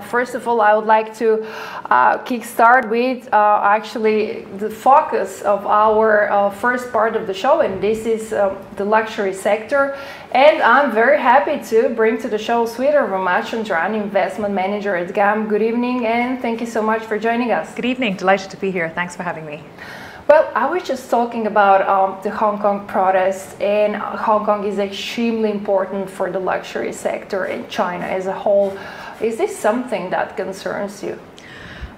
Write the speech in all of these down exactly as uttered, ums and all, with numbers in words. First of all, I would like to uh, kickstart with uh, actually the focus of our uh, first part of the show, and this is uh, the luxury sector. And I'm very happy to bring to the show Sweetha Ramachandran, investment manager at G A M. Good evening, and thank you so much for joining us. Good evening. Delighted to be here. Thanks for having me. Well, I was just talking about um, the Hong Kong protests, and Hong Kong is extremely important for the luxury sector in China as a whole. Is this something that concerns you?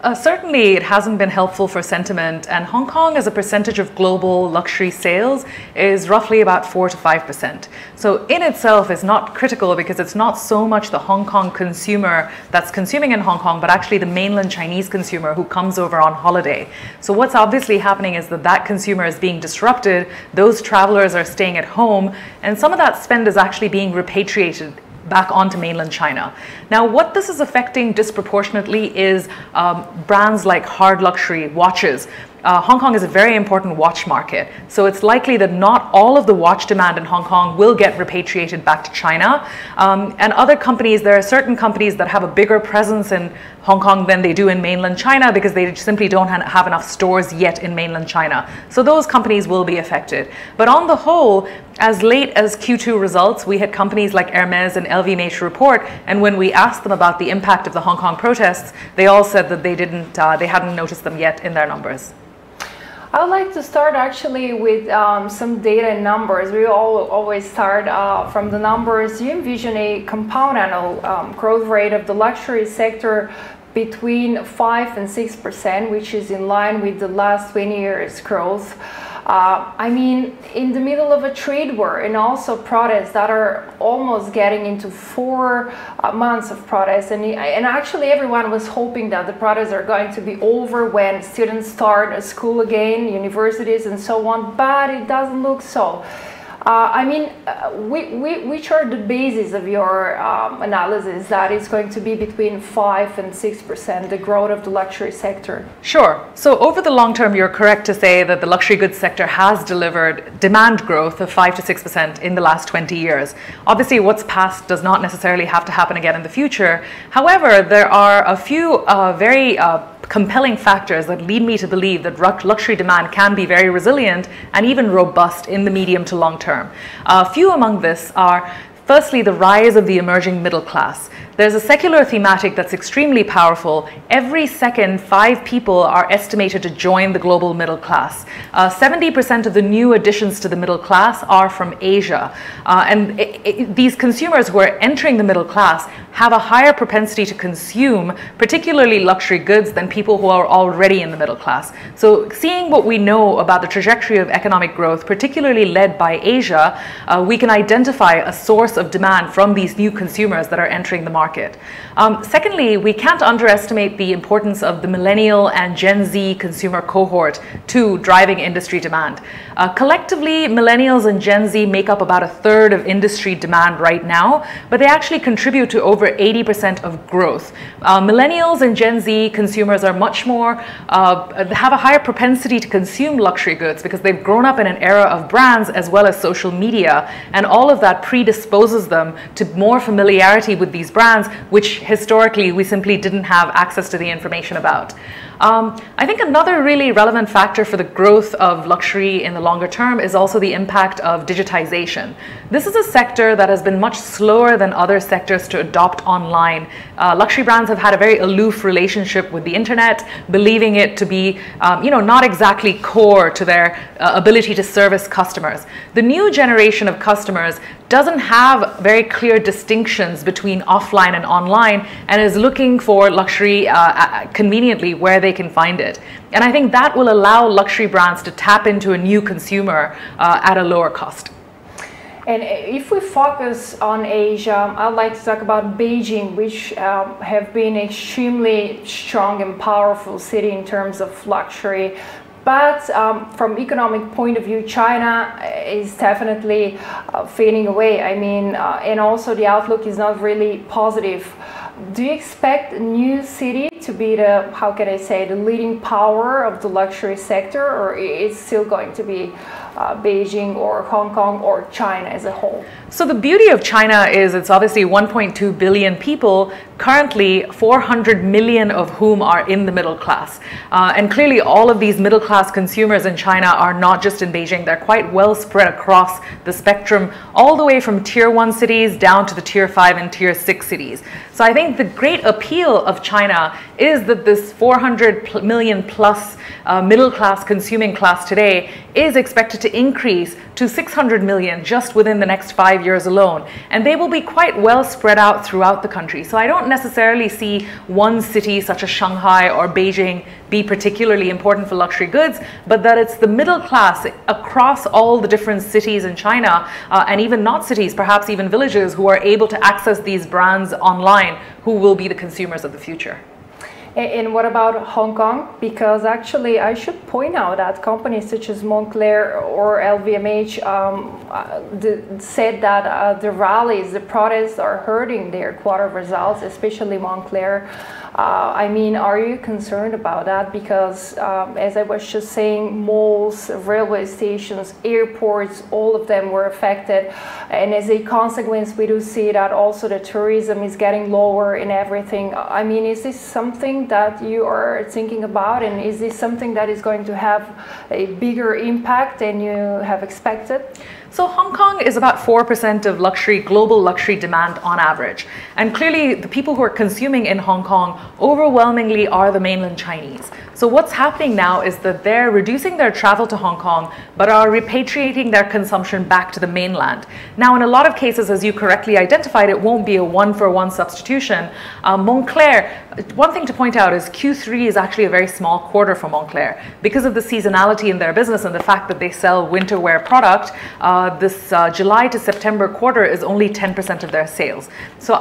Uh, certainly, it hasn't been helpful for sentiment, and Hong Kong as a percentage of global luxury sales is roughly about four to five percent. So in itself is not critical because it's not so much the Hong Kong consumer that's consuming in Hong Kong, but actually the mainland Chinese consumer who comes over on holiday. So what's obviously happening is that that consumer is being disrupted, those travelers are staying at home, and some of that spend is actually being repatriated back onto mainland China. Now, what this is affecting disproportionately is um, brands like hard luxury watches. Uh, Hong Kong is a very important watch market, so it's likely that not all of the watch demand in Hong Kong will get repatriated back to China. Um, and other companies, there are certain companies that have a bigger presence in Hong Kong than they do in mainland China because they simply don't ha have enough stores yet in mainland China. So those companies will be affected. But on the whole, as late as Q two results, we had companies like Hermès and L V M H report, and when we asked them about the impact of the Hong Kong protests, they all said that they didn't, uh, they hadn't noticed them yet in their numbers. I would like to start actually with um, some data and numbers. We all always start uh, from the numbers. You envision a compound annual um, growth rate of the luxury sector between five and six percent, which is in line with the last twenty years growth. Uh, I mean, in the middle of a trade war and also protests that are almost getting into four uh, months of protests, and, and actually everyone was hoping that the protests are going to be over when students start school again, universities and so on, but it doesn't look so. Uh, I mean, uh, we, we, which are the bases of your um, analysis that it's going to be between five and six percent, the growth of the luxury sector? Sure. So over the long term, you're correct to say that the luxury goods sector has delivered demand growth of five to six percent in the last twenty years. Obviously, what's past does not necessarily have to happen again in the future. However, there are a few uh, very uh, compelling factors that lead me to believe that luxury demand can be very resilient and even robust in the medium to long term. A few among this are, firstly, the rise of the emerging middle class. There's a secular thematic that's extremely powerful. Every second, five people are estimated to join the global middle class. seventy percent of the new additions to the middle class are from Asia. Uh, and it, it, these consumers who are entering the middle class have a higher propensity to consume, particularly luxury goods, than people who are already in the middle class. So seeing what we know about the trajectory of economic growth, particularly led by Asia, uh, we can identify a source of demand from these new consumers that are entering the market. Market. Um, secondly, we can't underestimate the importance of the millennial and Gen Z consumer cohort to driving industry demand. Uh, collectively, millennials and Gen Z make up about a third of industry demand right now, but they actually contribute to over eighty percent of growth. Uh, millennials and Gen Z consumers are much more, uh, have a higher propensity to consume luxury goods because they've grown up in an era of brands as well as social media, and all of that predisposes them to more familiarity with these brands, which historically we simply didn't have access to the information about. Um, I think another really relevant factor for the growth of luxury in the longer term is also the impact of digitization. This is a sector that has been much slower than other sectors to adopt online. Uh, luxury brands have had a very aloof relationship with the internet, believing it to be um, you know, not exactly core to their uh, ability to service customers. The new generation of customers doesn't have very clear distinctions between offline and online, and is looking for luxury uh, conveniently where they can find it. And I think that will allow luxury brands to tap into a new consumer uh, at a lower cost. And if we focus on Asia, I'd like to talk about Beijing, which um, have been extremely strong and powerful city in terms of luxury. But um, from economic point of view, China is definitely uh, fading away. I mean, uh, and also the outlook is not really positive. Do you expect a new city to be the, how can I say, the leading power of the luxury sector, or is it still going to be Uh, Beijing or Hong Kong or China as a whole? So the beauty of China is it's obviously one point two billion people, currently four hundred million of whom are in the middle class. Uh, and clearly all of these middle class consumers in China are not just in Beijing, they're quite well spread across the spectrum, all the way from tier one cities down to the tier five and tier six cities. So I think the great appeal of China is that this four hundred million plus uh, middle class consuming class today is expected to increase to six hundred million just within the next five years. years alone, and they will be quite well spread out throughout the country. So I don't necessarily see one city such as Shanghai or Beijing be particularly important for luxury goods, but that it's the middle class across all the different cities in China, uh, and even not cities, perhaps even villages, who are able to access these brands online, who will be the consumers of the future. And what about Hong Kong? Because actually I should point out that companies such as Moncler or L V M H um, uh, the, said that uh, the rallies, the protests are hurting their quarter results, especially Moncler. Uh, I mean, are you concerned about that? Because um, as I was just saying, malls, railway stations, airports, all of them were affected. And as a consequence, we do see that also the tourism is getting lower and everything. I mean, is this something that you are thinking about, and is this something that is going to have a bigger impact than you have expected? So Hong Kong is about four percent of luxury, global luxury demand on average. And clearly the people who are consuming in Hong Kong overwhelmingly are the mainland Chinese. So what's happening now is that they're reducing their travel to Hong Kong, but are repatriating their consumption back to the mainland. Now, in a lot of cases, as you correctly identified, it won't be a one-for-one substitution. Uh, Moncler, one thing to point out is Q three is actually a very small quarter for Moncler because of the seasonality in their business and the fact that they sell winter wear product. Uh, This uh, July to September quarter is only ten percent of their sales. So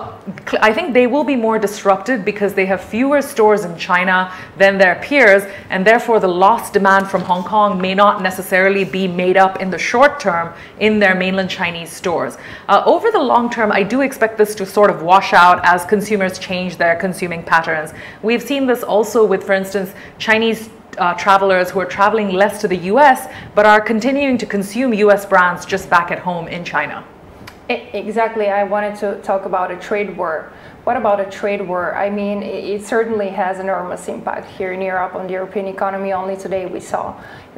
I think they will be more disrupted because they have fewer stores in China than their peers, and therefore the lost demand from Hong Kong may not necessarily be made up in the short term in their mainland Chinese stores. Uh, over the long term, I do expect this to sort of wash out as consumers change their consuming patterns. We've seen this also with, for instance, Chinese Uh, travelers who are traveling less to the U S but are continuing to consume U S brands just back at home in China. Exactly. I wanted to talk about a trade war. What about a trade war? I mean, it certainly has enormous impact here in Europe on the European economy. Only today we saw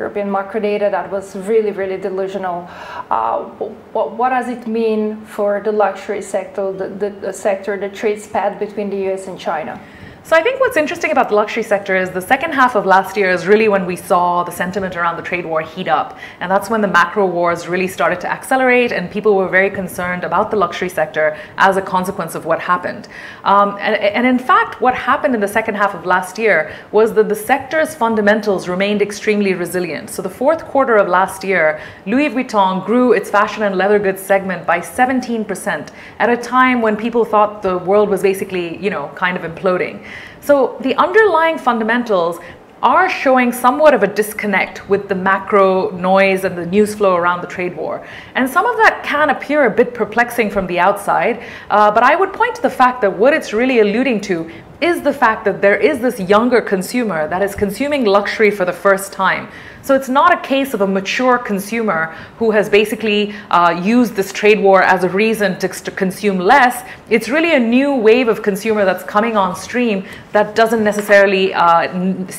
European macro data that was really, really delusional. Uh, what, what does it mean for the luxury sector, the, the, the sector, the trade spat between the U S and China? So I think what's interesting about the luxury sector is the second half of last year is really when we saw the sentiment around the trade war heat up. And that's when the macro wars really started to accelerate, and people were very concerned about the luxury sector as a consequence of what happened. Um, and, and in fact, what happened in the second half of last year was that the sector's fundamentals remained extremely resilient. So the fourth quarter of last year, Louis Vuitton grew its fashion and leather goods segment by seventeen percent at a time when people thought the world was basically, you know, kind of imploding. So the underlying fundamentals are showing somewhat of a disconnect with the macro noise and the news flow around the trade war. And some of that can appear a bit perplexing from the outside, uh, but I would point to the fact that what it's really alluding to is the fact that there is this younger consumer that is consuming luxury for the first time. So it's not a case of a mature consumer who has basically uh, used this trade war as a reason to, to consume less. It's really a new wave of consumer that's coming on stream that doesn't necessarily uh,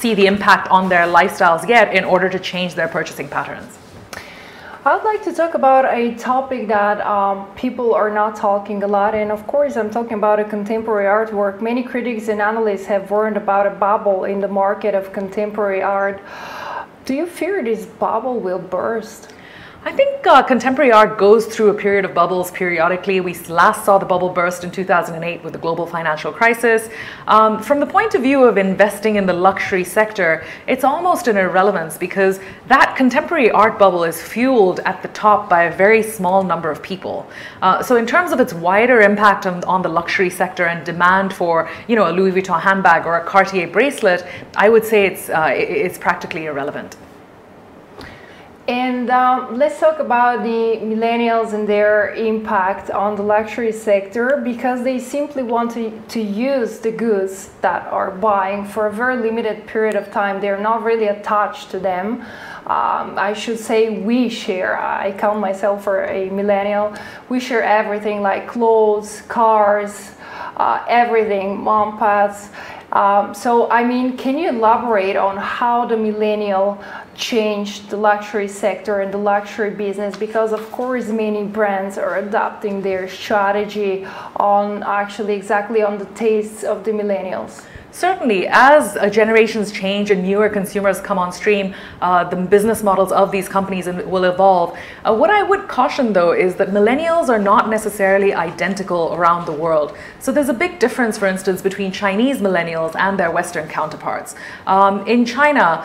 see the impact on their lifestyles yet in order to change their purchasing patterns. I'd like to talk about a topic that um, people are not talking a lot, and of course I'm talking about a contemporary artwork. Many critics and analysts have warned about a bubble in the market of contemporary art. Do you fear this bubble will burst? I think uh, contemporary art goes through a period of bubbles periodically. We last saw the bubble burst in two thousand eight with the global financial crisis. Um, from the point of view of investing in the luxury sector, it's almost an irrelevance because that contemporary art bubble is fueled at the top by a very small number of people. Uh, so in terms of its wider impact on, on the luxury sector and demand for, you know, a Louis Vuitton handbag or a Cartier bracelet, I would say it's, uh, it's practically irrelevant. And um, let's talk about the millennials and their impact on the luxury sector, because they simply want to, to use the goods that are buying for a very limited period of time. They're not really attached to them. Um, I should say we share, I count myself for a millennial, we share everything like clothes, cars, uh, everything, mom pads. Um, so, I mean, can you elaborate on how the millennial changed the luxury sector and the luxury business? Because, of course, many brands are adapting their strategy on actually exactly on the tastes of the millennials. Certainly, as uh, generations change and newer consumers come on stream, uh, the business models of these companies will evolve. Uh, what I would caution, though, is that millennials are not necessarily identical around the world. So there's a big difference, for instance, between Chinese millennials and their Western counterparts. Um, in China,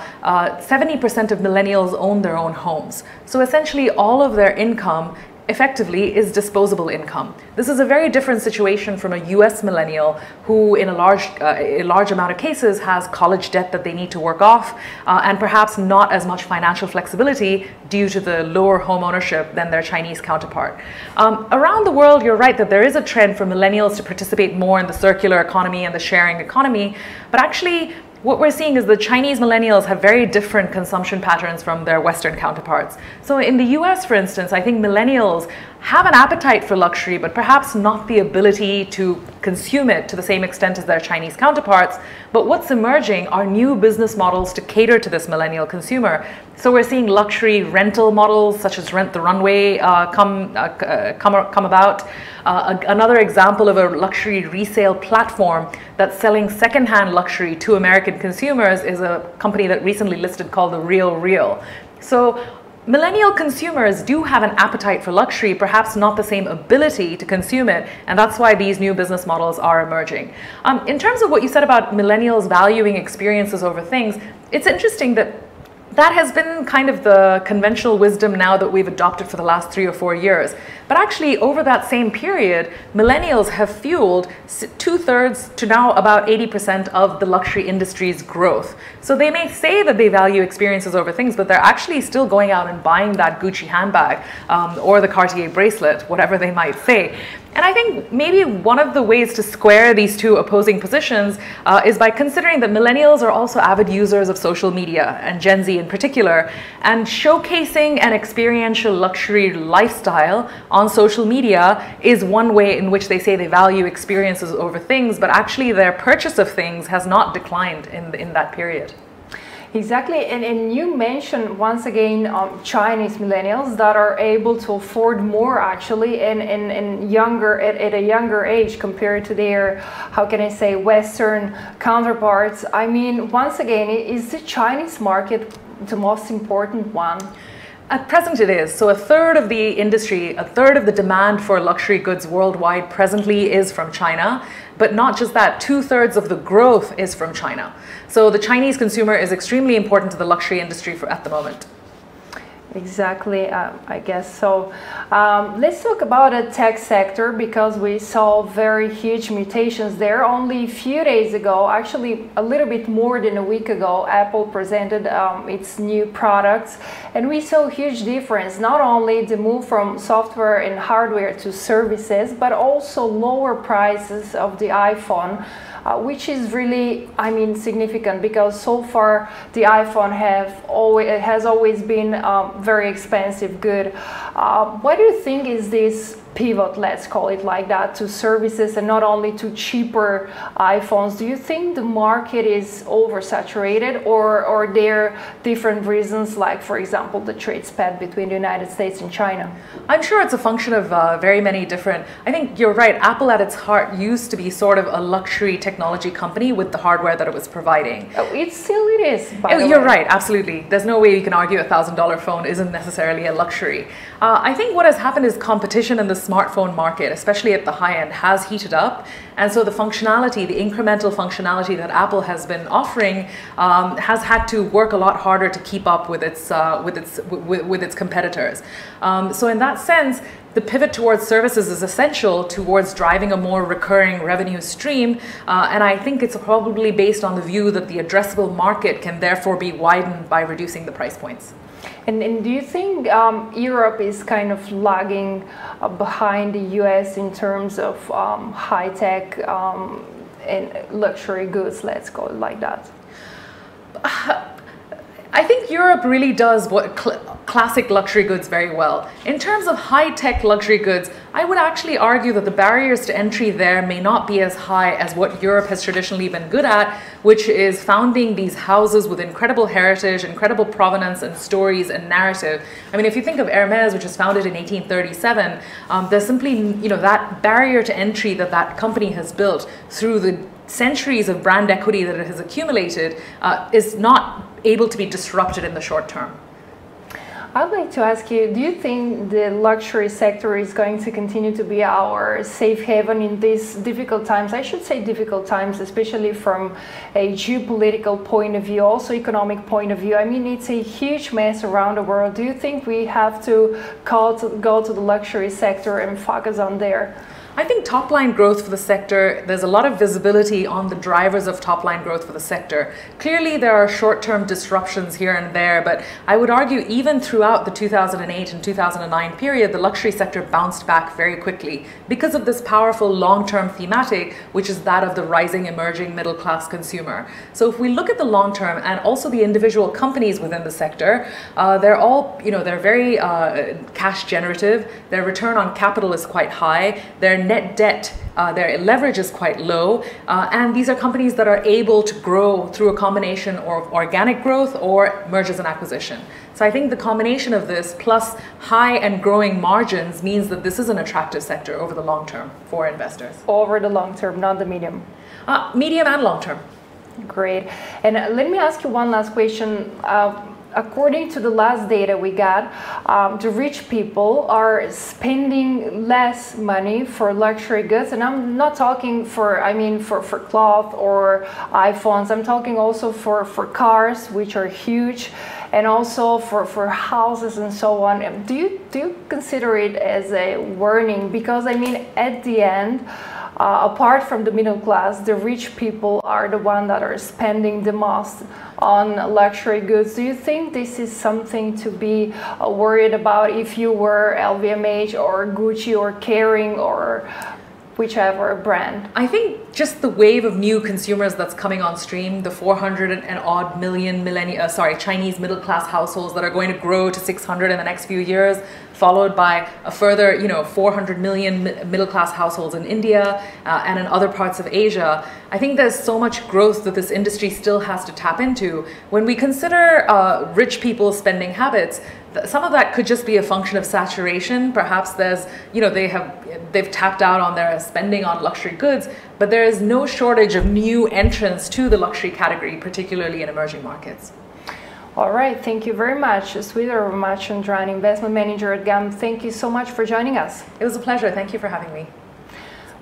seventy percent of millennials own their own homes. So essentially, all of their income effectively is disposable income. This is a very different situation from a U S millennial who in a large, uh, a large amount of cases has college debt that they need to work off uh, and perhaps not as much financial flexibility due to the lower home ownership than their Chinese counterpart. Um, around the world, you're right that there is a trend for millennials to participate more in the circular economy and the sharing economy, but actually what we're seeing is the Chinese millennials have very different consumption patterns from their Western counterparts. So in the U S, for instance, I think millennials have an appetite for luxury, but perhaps not the ability to consume it to the same extent as their Chinese counterparts. But what's emerging are new business models to cater to this millennial consumer. So we're seeing luxury rental models such as Rent the Runway uh, come, uh, come, come about. Uh, another example of a luxury resale platform that's selling secondhand luxury to American consumers is a company that recently listed called the RealReal. So millennial consumers do have an appetite for luxury, perhaps not the same ability to consume it, and that's why these new business models are emerging. Um, in terms of what you said about millennials valuing experiences over things, it's interesting that that has been kind of the conventional wisdom now that we've adopted for the last three or four years. But actually, over that same period, millennials have fueled two-thirds to now about eighty percent of the luxury industry's growth. So they may say that they value experiences over things, but they're actually still going out and buying that Gucci handbag um, or the Cartier bracelet, whatever they might say. And I think maybe one of the ways to square these two opposing positions uh, is by considering that millennials are also avid users of social media, and Gen Z in particular, and showcasing an experiential luxury lifestyle on social media is one way in which they say they value experiences over things, but actually their purchase of things has not declined in, in that period. Exactly, and, and you mentioned once again um, Chinese millennials that are able to afford more actually and, and, and younger at, at a younger age compared to their, how can I say, Western counterparts. I mean, once again, is the Chinese market the most important one? At present it is. So a third of the industry, a third of the demand for luxury goods worldwide presently is from China. But not just that, two-thirds of the growth is from China. So the Chinese consumer is extremely important to the luxury industry for, at the moment. Exactly, uh, I guess so. Um, let's talk about the tech sector, because we saw very huge mutations there. Only a few days ago, actually a little bit more than a week ago, Apple presented um, its new products, and we saw a huge difference. Not only the move from software and hardware to services, but also lower prices of the iPhone. Uh, which is really, I mean, significant, because so far the iPhone have always has always been um, very expensive good. Uh, what do you think is this pivot, let's call it like that, to services and not only to cheaper iPhones? Do you think the market is oversaturated, or are there different reasons, like for example the trade spat between the United States and China? I'm sure it's a function of uh, very many different. I think you're right, Apple at its heart used to be sort of a luxury technology company with the hardware that it was providing. Oh, it still it is, by the way. You're right, absolutely. There's no way you can argue a thousand dollar phone isn't necessarily a luxury. Uh, I think what has happened is competition in the smartphone market, especially at the high end, has heated up, and so the functionality, the incremental functionality that Apple has been offering, um, has had to work a lot harder to keep up with its uh, with its with, with its competitors. Um, so in that sense, the pivot towards services is essential towards driving a more recurring revenue stream, uh, and I think it's probably based on the view that the addressable market can therefore be widened by reducing the price points. And, and do you think um, Europe is kind of lagging uh, behind the U S in terms of um, high-tech um, and luxury goods, let's call it like that? I think Europe really does what cl classic luxury goods very well. In terms of high-tech luxury goods, I would actually argue that the barriers to entry there may not be as high as what Europe has traditionally been good at, which is founding these houses with incredible heritage, incredible provenance and stories and narrative. I mean, if you think of Hermès, which was founded in eighteen thirty-seven, um, there's simply, you know, that barrier to entry that that company has built through the centuries of brand equity that it has accumulated uh, is not able to be disrupted in the short term. I'd like to ask you, do you think the luxury sector is going to continue to be our safe haven in these difficult times? I should say difficult times, especially from a geopolitical point of view, also economic point of view. I mean, it's a huge mess around the world. Do you think we have to call to, go to the luxury sector and focus on there? I think top line growth for the sector, there's a lot of visibility on the drivers of top line growth for the sector. Clearly there are short-term disruptions here and there, but I would argue even throughout the two thousand eight and two thousand nine period, the luxury sector bounced back very quickly because of this powerful long-term thematic, which is that of the rising emerging middle-class consumer. So if we look at the long-term and also the individual companies within the sector, uh, they're all, you know, they're very uh, cash generative, their return on capital is quite high, their net debt, uh, their leverage is quite low, uh, and these are companies that are able to grow through a combination of organic growth or mergers and acquisition. So I think the combination of this plus high and growing margins means that this is an attractive sector over the long term for investors. Over the long term, not the medium. Uh, medium and long term. Great. And let me ask you one last question. Uh, According to the last data we got, um, the rich people are spending less money for luxury goods, and I'm not talking for, I mean, for, for cloth or iPhones. I'm talking also for, for cars, which are huge, and also for, for houses and so on. Do you, do you consider it as a warning? Because, I mean, at the end, Uh, apart from the middle class, the rich people are the ones that are spending the most on luxury goods. Do you think this is something to be uh, worried about if you were L V M H or Gucci or Kering or whichever brand? I think just the wave of new consumers that's coming on stream, the four hundred and odd million millennia, sorry, Chinese middle class households that are going to grow to six hundred in the next few years, followed by a further, you know, four hundred million middle class households in India uh, and in other parts of Asia. I think there's so much growth that this industry still has to tap into. When we consider uh, rich people's spending habits, some of that could just be a function of saturation. Perhaps there's, you know, they have, they've tapped out on their spending on luxury goods, but there is no shortage of new entrants to the luxury category, particularly in emerging markets. All right, thank you very much. Sweetha Ramachandran, investment manager at GAM, thank you so much for joining us. It was a pleasure. Thank you for having me.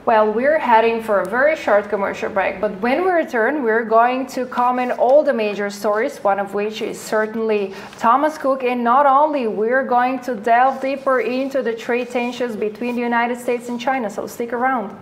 Well, we're heading for a very short commercial break, but when we return, we're going to comment all the major stories, one of which is certainly Thomas Cook. And not only, we're going to delve deeper into the trade tensions between the United States and China, so stick around.